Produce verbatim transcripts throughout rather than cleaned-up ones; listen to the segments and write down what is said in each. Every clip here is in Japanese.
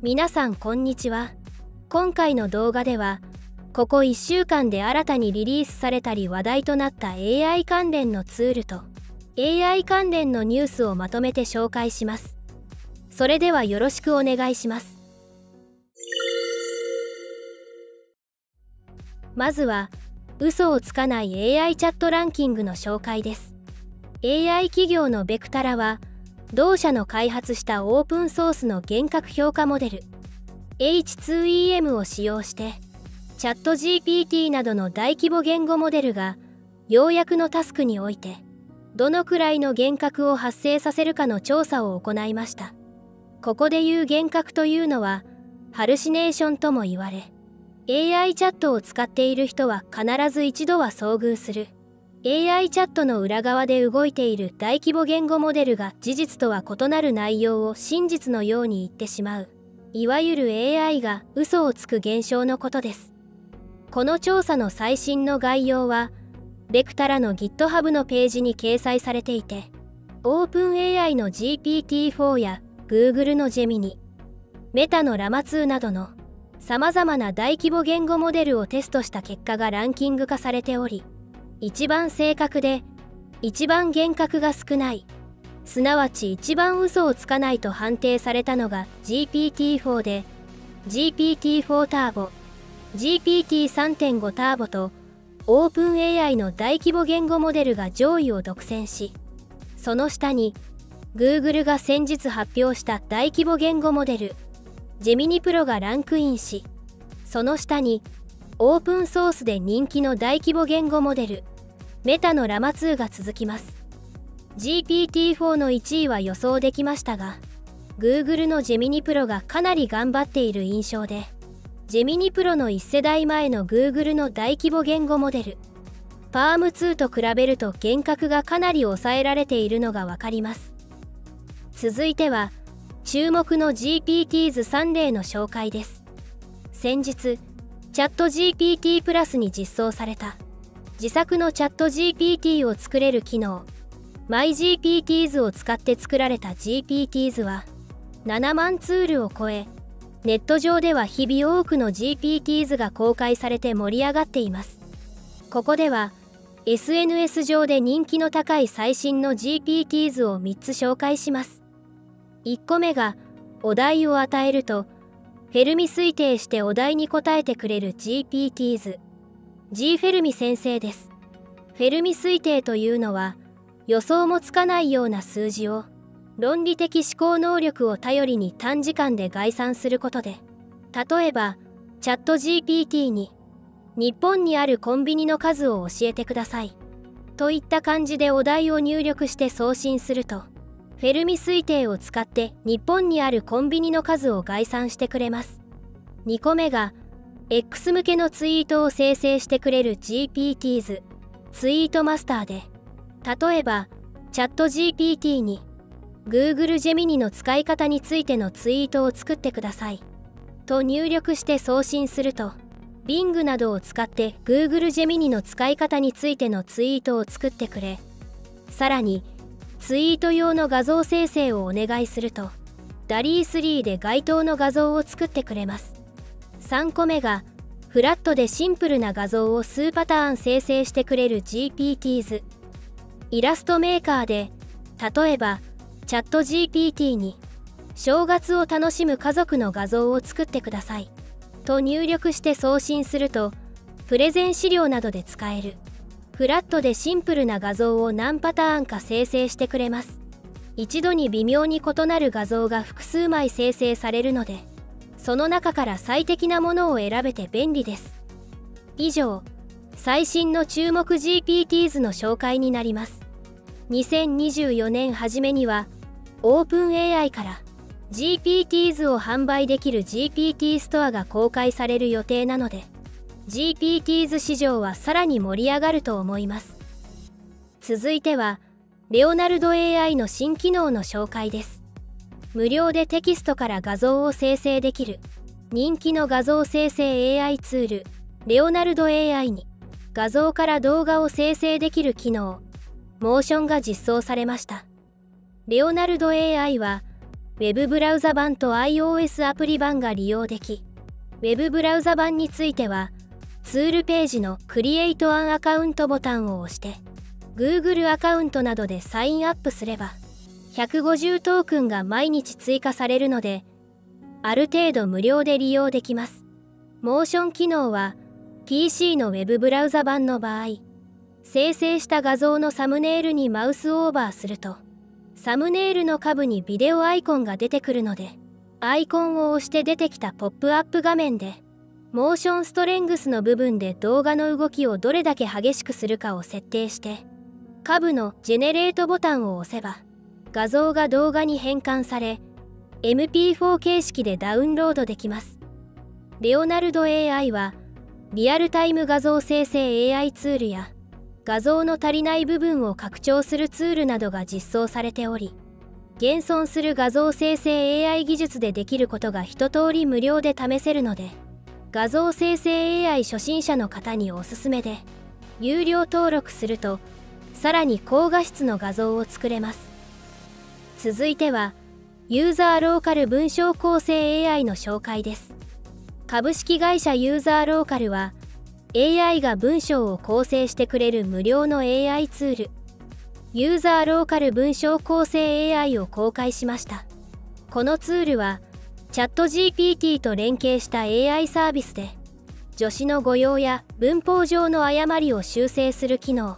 皆さんこんにちは。今回の動画ではここいっしゅうかんで新たにリリースされたり話題となった エーアイ 関連のツールと エーアイ 関連のニュースをまとめて紹介します。それではよろしくお願いします。まずは嘘をつかない エーアイ チャットランキングの紹介です。エーアイ 企業のベクタラは同社の開発したオープンソースの厳格評価モデル エイチツーイーエム を使用してチャット ジーピーティー などの大規模言語モデルが要約のタスクにおいてどのくらいの厳格を発生させるかの調査を行いました。ここでいう厳格というのはハルシネーションとも言われ、 エーアイ チャットを使っている人は必ず一度は遭遇する。エーアイ チャットの裏側で動いている大規模言語モデルが事実とは異なる内容を真実のように言ってしまう、いわゆる エーアイ が嘘をつく現象のことです。この調査の最新の概要はベクタラの GitHub のページに掲載されていて、 OpenAI の ジーピーティーフォー や Google の Gemini、 メタの ラマツー などのさまざまな大規模言語モデルをテストした結果がランキング化されており、一番正確で一番厳格が少ない、すなわち一番嘘をつかないと判定されたのが ジーピーティーフォー で、 ジーピーティーフォー ターボ、 ジーピーティースリーてんご ターボと OpenAI の大規模言語モデルが上位を独占し、その下に Google が先日発表した大規模言語モデル Gemini Pro がランクインし、その下にオープンソースで人気の大規模言語モデルメタのラマツーが続きます。ジーピーティーフォー のいちいは予想できましたが、 Google の Gemini Pro がかなり頑張っている印象で、 Gemini Pro のいち世代前の Google の大規模言語モデル パームツー と比べると厳格がかなり抑えられているのがわかります。続いては注目の ジーピーティーズスリー 例の紹介です。先日チャット ジーピーティー プラスに実装された自作のチャット ジーピーティー を作れる機能 マイジーピーティーズ を使って作られた ジーピーティーズ はななまんツールを超え、ネット上では日々多くの ジーピーティーズ が公開されて盛り上がっています。ここでは エスエヌエス 上で人気の高い最新の ジーピーティーズ をみっつ紹介します。いっこめがお題を与えるとフェルミ推定してお題に答えてくれる ジーピーティーズ、 G フェルミ先生です。フェルミ推定というのは予想もつかないような数字を論理的思考能力を頼りに短時間で概算することで、例えばチャット ジーピーティー に日本にあるコンビニの数を教えてくださいといった感じでお題を入力して送信すると、フェルミ推定を使って日本にあるコンビニの数を概算してくれます。にこめが X 向けのツイートを生成してくれる ジーピーティーズ ツイートマスターで、例えばチャット ジーピーティー に Google Gemini の使い方についてのツイートを作ってくださいと入力して送信すると、 Bing などを使って Google Gemini の使い方についてのツイートを作ってくれ、さらにツイート用の画像生成をお願いするとダリースリーで該当の画像を作ってくれます。さんこめがフラットでシンプルな画像を数パターン生成してくれる ジーピーティーズ イラストメーカーで、例えばチャット ジーピーティー に正月を楽しむ家族の画像を作ってくださいと入力して送信すると、プレゼン資料などで使えるフラットでシンプルな画像を何パターンか生成してくれます。一度に微妙に異なる画像が複数枚生成されるので、その中から最適なものを選べて便利です。以上、最新の注目 ジーピーティーズ の紹介になります。にせんにじゅうよねん初めには OpenAI から ジーピーティーズ を販売できる ジーピーティー ストアが公開される予定なので、ジーピーティーズ 市場はさらに盛り上がると思います。続いては、レオナルド エーアイ の新機能の紹介です。無料でテキストから画像を生成できる人気の画像生成 エーアイ ツール、レオナルド エーアイ に画像から動画を生成できる機能、モーションが実装されました。レオナルド エーアイ は Web ブラウザ版と iOS アプリ版が利用でき、Web ブラウザ版については、ツールページの Create an Account ボタンを押して、Google アカウントなどでサインアップすれば、ひゃくごじゅうトークンが毎日追加されるので、ある程度無料で利用できます。モーション機能は、ピーシー の Web ブラウザ版の場合、生成した画像のサムネイルにマウスオーバーすると、サムネイルの下部にビデオアイコンが出てくるので、アイコンを押して出てきたポップアップ画面で、モーションストレングスの部分で動画の動きをどれだけ激しくするかを設定して、下部のジェネレートボタンを押せば、画像が動画に変換され、エムピーフォー 形式でダウンロードできます。レオナルド エーアイ は、リアルタイム画像生成 エーアイ ツールや、画像の足りない部分を拡張するツールなどが実装されており、現存する画像生成 エーアイ 技術でできることが一通り無料で試せるので、画像生成 エーアイ 初心者の方におすすめで、有料登録するとさらに高画質の画像を作れます。続いてはユーザーローカル文章構成 エーアイ の紹介です。株式会社ユーザーローカルはエーアイ が文章を構成してくれる無料の エーアイ ツール、ユーザーローカル文章構成 エーアイ を公開しました。このツールは、チャットジーピーティー と連携した エーアイ サービスで、助詞の誤用や文法上の誤りを修正する機能、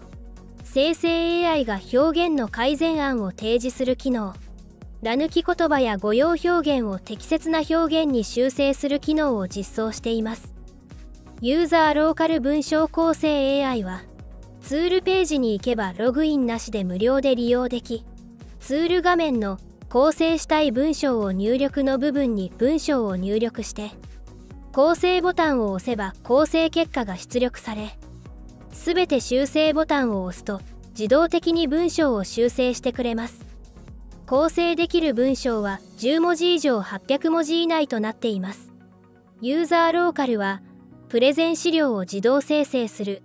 生成 エーアイ が表現の改善案を提示する機能、ら抜き言葉や誤用表現を適切な表現に修正する機能を実装しています。ユーザーローカル文章構成 エーアイ は、ツールページに行けばログインなしで無料で利用でき、ツール画面の構成したい文章を入力の部分に文章を入力して、構成ボタンを押せば構成結果が出力され、すべて修正ボタンを押すと自動的に文章を修正してくれます。構成できる文章はじゅう文字以上はっぴゃく文字以内となっています。ユーザーローカルは、プレゼン資料を自動生成する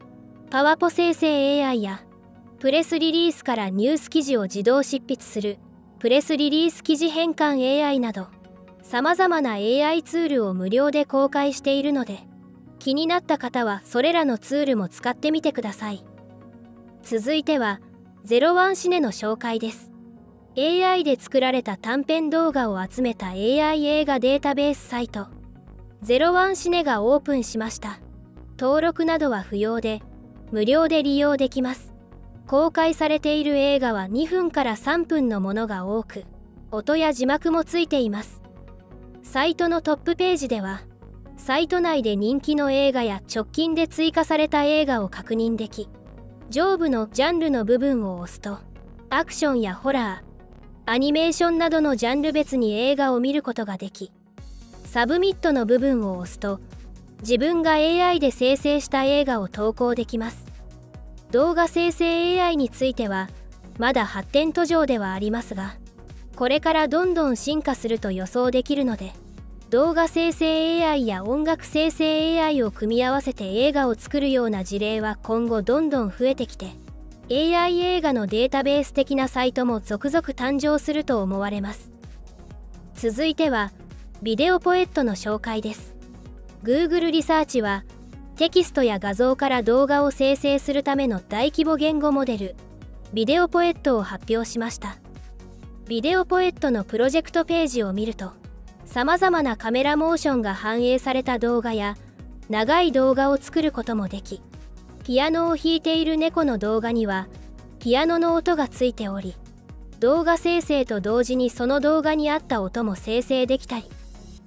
パワポ生成 エーアイ やプレスリリースからニュース記事を自動執筆するプレスリリース記事変換 エーアイ などさまざまな エーアイ ツールを無料で公開しているので、気になった方はそれらのツールも使ってみてください。続いてはゼロワンシネの紹介です。 エーアイ で作られた短編動画を集めた エーアイ 映画データベースサイトゼロワンシネがオープンしました。登録などは不要で、無料で利用できます。公開されている映画はにふんからさんぷんのものが多く、音や字幕もついています。サイトのトップページでは、サイト内で人気の映画や直近で追加された映画を確認でき、上部のジャンルの部分を押すと、アクションやホラー、アニメーションなどのジャンル別に映画を見ることができ、サブミットの部分を押すと、自分が エーアイ で生成した映画を投稿できます。動画生成 エーアイ については、まだ発展途上ではありますが、これからどんどん進化すると予想できるので、動画生成 エーアイ や音楽生成 エーアイ を組み合わせて映画を作るような事例は今後どんどん増えてきて、エーアイ 映画のデータベース的なサイトも続々誕生すると思われます。続いては、ビデオポエットの紹介です。Google リサーチは、テキストや画像から動画を生成するための大規模言語モデル、ビデオポエットを発表しました。ビデオポエットのプロジェクトページを見ると、さまざまなカメラモーションが反映された動画や、長い動画を作ることもでき、ピアノを弾いている猫の動画には、ピアノの音がついており、動画生成と同時にその動画に合った音も生成できたり、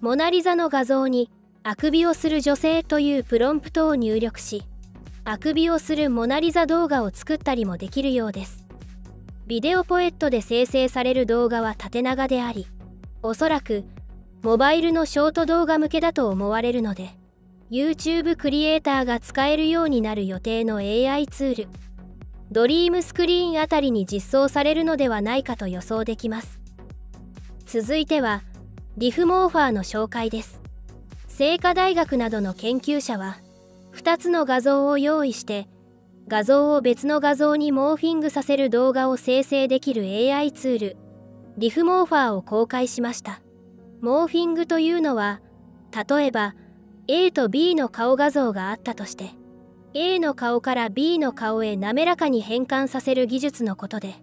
モナリザの画像に「あくびをする女性」というプロンプトを入力し、あくびをするモナリザ動画を作ったりもできるようです。ビデオポエットで生成される動画は縦長であり、おそらくモバイルのショート動画向けだと思われるので、YouTube クリエイターが使えるようになる予定の エーアイ ツール、ドリームスクリーンあたりに実装されるのではないかと予想できます。続いてはDiffMorpherの紹介です。清華大学などの研究者は、ふたつの画像を用意して、画像を別の画像にモーフィングさせる動画を生成できる エーアイ ツール、DiffMorpherを公開しました。モーフィングというのは、例えば エー と ビー の顔画像があったとして、エー の顔から ビー の顔へ滑らかに変換させる技術のことで、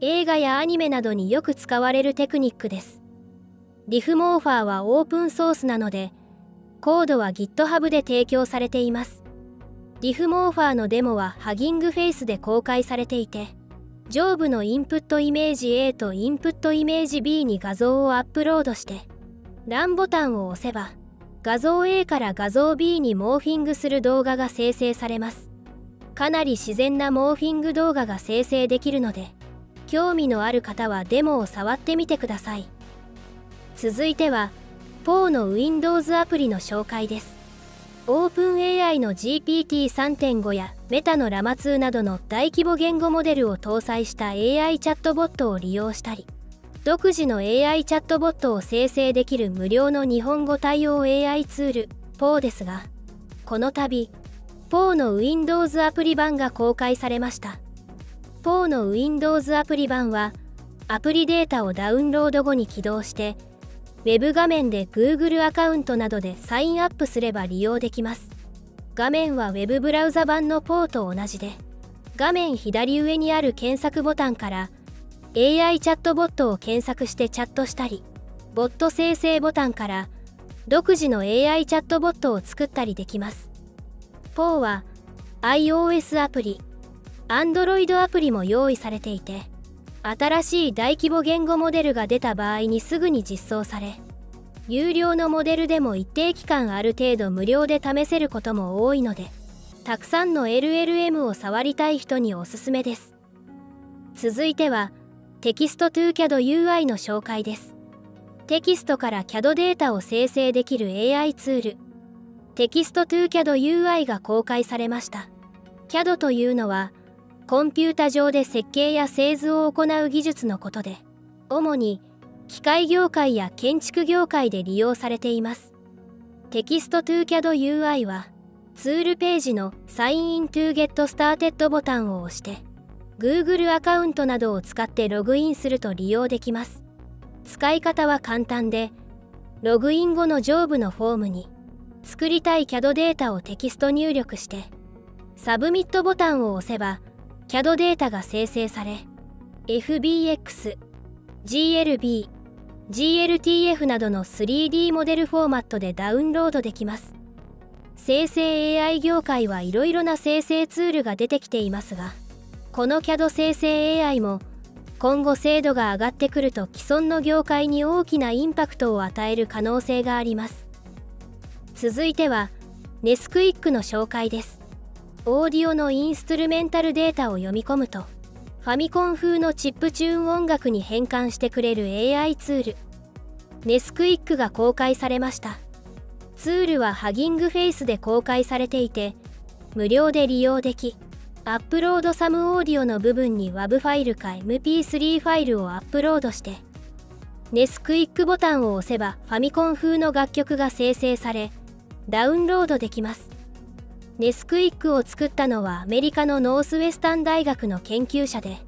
映画やアニメなどによく使われるテクニックです。DiffMorpherはオープンソースなので、コードは GitHub で提供されています。DiffMorpherのデモはハギングフェイスで公開されていて、上部のインプットイメージ エー とインプットイメージ ビー に画像をアップロードして、ラン ボタンを押せば、画像 エー から画像 ビー にモーフィングする動画が生成されます。かなり自然なモーフィング動画が生成できるので、興味のある方はデモを触ってみてください。続いては、ポー の Windows アプリの紹介です。OpenAI の ジーピーティーさんてんご やメタのラマツーなどの大規模言語モデルを搭載した エーアイ チャットボットを利用したり、独自の エーアイ チャットボットを生成できる無料の日本語対応 エーアイ ツール、Poe ですが、この度、Poe の Windows アプリ版が公開されました。Poe の Windows アプリ版は、アプリデータをダウンロード後に起動して、ウェブ画面で Google アカウントなどでサインアップすれば利用できます。画面は Web ブラウザ版の Poe と同じで、画面左上にある検索ボタンから、エーアイ チャットボットを検索してチャットしたり、ボット生成ボタンから、独自の エーアイ チャットボットを作ったりできます。Poe は、iOS アプリ、Android アプリも用意されていて、新しい大規模言語モデルが出た場合にすぐに実装され、有料のモデルでも一定期間ある程度無料で試せることも多いので、たくさんの エルエルエム を触りたい人におすすめです。続いては、テキストトゥー キャドユーアイ の紹介です。テキストから キャド データを生成できる エーアイ ツール、テキストトゥー キャドユーアイ が公開されました。キャド というのは、コンピュータ上で設計や製図を行う技術のことで、主に機械業界や建築業界で利用されています。テキストトゥー キャドユーアイ は、ツールページのサインイントゥーゲットスターテッドボタンを押して、Google アカウントなどを使ってログインすると利用できます。使い方は簡単で、ログイン後の上部のフォームに、作りたい キャド データをテキスト入力して、サブミットボタンを押せば、キャド データが生成され、エフビーエックス、ジーエルビー、ジーエルティーエフ などの スリーディー モデルフォーマットでダウンロードできます。生成 エーアイ 業界はいろいろな生成ツールが出てきていますが、この キャド 生成 エーアイ も今後精度が上がってくると既存の業界に大きなインパクトを与える可能性があります。続いては、ネスクイックの紹介です。オーディオのインストゥルメンタルデータを読み込むと、ファミコン風のチップチューン音楽に変換してくれる エーアイ ツール、ネスクイックが公開されました。ツールはハギングフェイスで公開されていて、無料で利用でき、アップロードサムオーディオの部分に ワブ ファイルか エムピースリー ファイルをアップロードして、ネスクイックボタンを押せばファミコン風の楽曲が生成され、ダウンロードできます。ネスクイックを作ったのはアメリカのノースウェスタン大学の研究者で、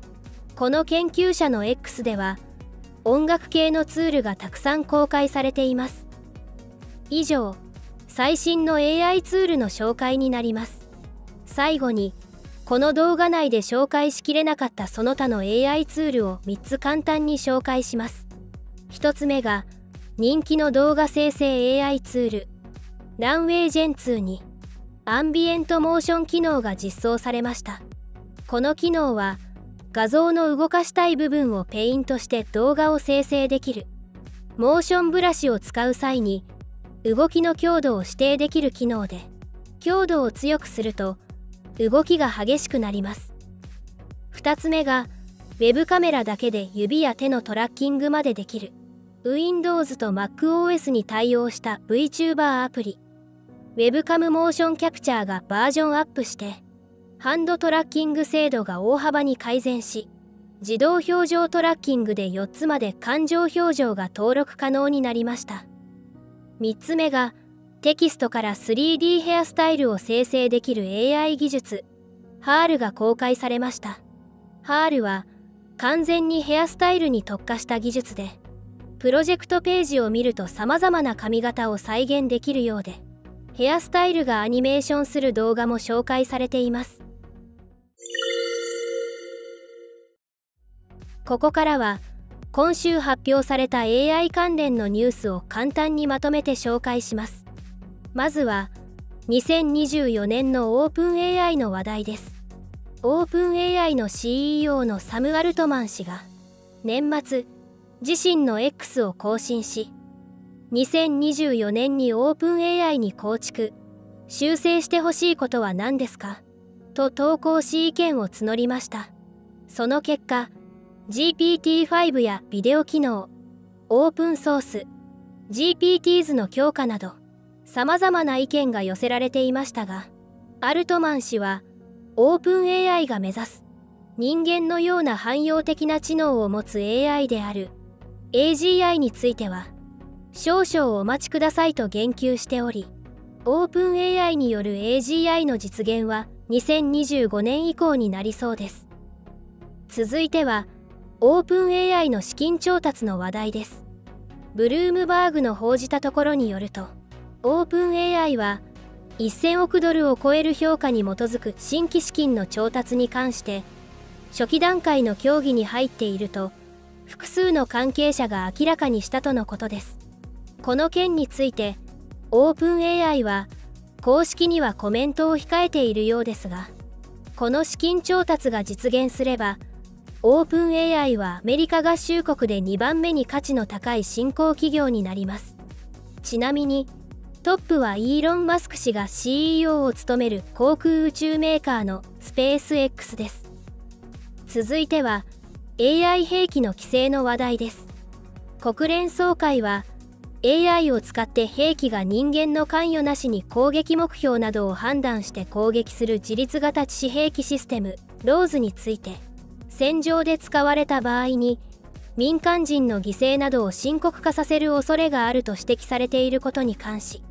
この研究者の エックス では音楽系のツールがたくさん公開されています。以上、最新の エーアイ ツールの紹介になります。最後に、この動画内で紹介しきれなかったその他の エーアイ ツールをみっつ簡単に紹介します。ひとつめが、人気の動画生成 エーアイ ツール、ランウェイジェンツーに、アンビエントモーション機能が実装されました。この機能は、画像の動かしたい部分をペイントして動画を生成できる、モーションブラシを使う際に動きの強度を指定できる機能で、強度を強くすると動きが激しくなります。ふたつめが、ウェブカメラだけで指や手のトラッキングまでできる、Windows と MacOS に対応した VTuber アプリ、ウェブカムモーションキャプチャーがバージョンアップして、ハンドトラッキング精度が大幅に改善し、自動表情トラッキングでよっつまで感情表情が登録可能になりました。みっつめが、テキストから スリーディー ヘアスタイルを生成できる エーアイ 技術、ハール が公開されました。ハール は、完全にヘアスタイルに特化した技術で、プロジェクトページを見ると様々な髪型を再現できるようで、ヘアスタイルがアニメーションする動画も紹介されています。ここからは今週発表された エーアイ 関連のニュースを簡単にまとめて紹介します。まずはにせんにじゅうよねんの OpenAI の話題です。 OpenAI の シーイーオー のサム・アルトマン氏が年末自身の X を更新し、にせんにじゅうよねんに OpenAI に構築修正してほしいことは何ですかと投稿し、意見を募りました。その結果、ジーピーティーファイブ やビデオ機能、オープンソース、ジーピーティーズ の強化など様々な意見が寄せられていましたが、アルトマン氏は OpenAI が目指す人間のような汎用的な知能を持つ エーアイ である エージーアイ については少々お待ちくださいと言及しており、 OpenAI による エージーアイ の実現はにせんにじゅうごねん以降になりそうです。続いてはOpenAI の資金調達の話題です。ブルームバーグの報じたところによると、 OpenAI はせんおくドルを超える評価に基づく新規資金の調達に関して初期段階の協議に入っていると複数の関係者が明らかにしたとのことです。この件について OpenAI は公式にはコメントを控えているようですが、この資金調達が実現すればオープン エーアイ はアメリカ合衆国でにばんめに価値の高い新興企業になります。ちなみにトップはイーロン・マスク氏が シーイーオー を務める航空宇宙メーカーのスペース X です。続いては エーアイ 兵器の規制の話題です。国連総会は エーアイ を使って兵器が人間の関与なしに攻撃目標などを判断して攻撃する自律型致死兵器システム ローズ について、戦場で使われた場合に民間人の犠牲などを深刻化させる恐れがあると指摘されていることに関し、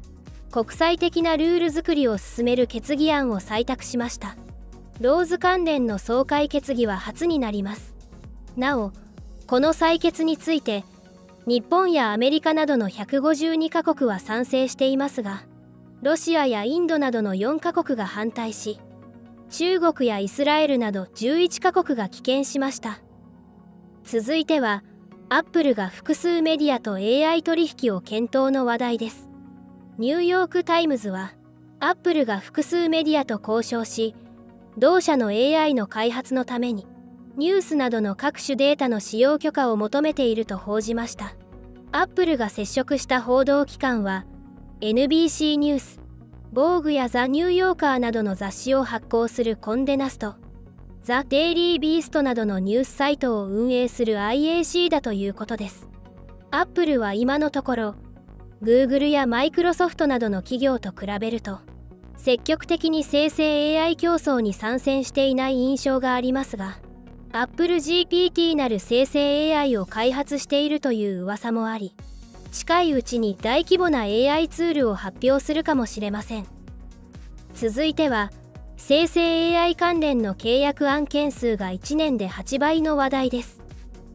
国際的なルール作りを進める決議案を採択しました。ローズ関連の総会決議は初になります。なお、この採決について日本やアメリカなどのひゃくごじゅうにカ国は賛成していますが、ロシアやインドなどのよんカ国が反対し、中国やイスラエルなどじゅういちカ国が棄権しました。続いては、アップルが複数メディアと エーアイ 取引を検討の話題です。ニューヨーク・タイムズは、アップルが複数メディアと交渉し、同社の エーアイ の開発のために、ニュースなどの各種データの使用許可を求めていると報じました。アップルが接触した報道機関は、エヌビーシー ニュース、Vogue や The New Yorker などの雑誌を発行するコンデナスト、The Daily Beast などのニュースサイトを運営する アイエーシー だということです。アップルは今のところ、Google や Microsoft などの企業と比べると、積極的に生成 エーアイ 競争に参戦していない印象がありますが、Apple ジーピーティー なる生成 エーアイ を開発しているという噂もあり、近いうちに大規模な エーアイ ツールを発表するかもしれません。続いては生成 エーアイ 関連の契約案件数がいちねんではちばいの話題です。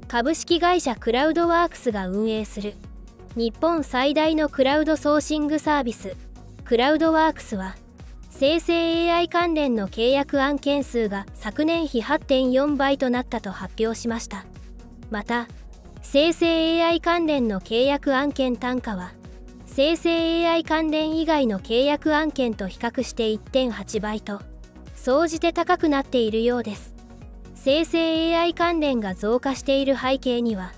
株式会社クラウドワークスが運営する日本最大のクラウドソーシングサービス、クラウドワークスは生成 エーアイ 関連の契約案件数が昨年比 はってんよんばいとなったと発表しました。また生成 エーアイ 関連の契約案件単価は生成 エーアイ 関連以外の契約案件と比較して いってんはちばいと総じて高くなっているようです。生成 エーアイ 関連が増加している背景には、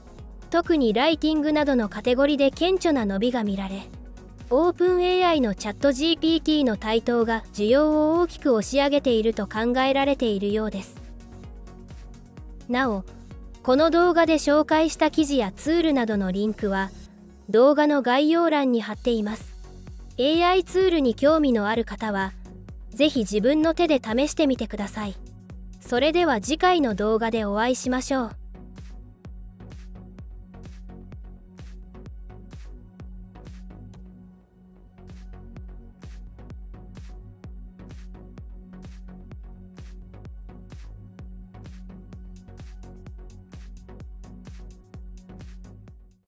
特にライティングなどのカテゴリで顕著な伸びが見られ、 OpenAI の チャットジーピーティー の台頭が需要を大きく押し上げていると考えられているようです。なお、この動画で紹介した記事やツールなどのリンクは動画の概要欄に貼っています。エーアイ ツールに興味のある方は是非自分の手で試してみてください。それでは次回の動画でお会いしましょう。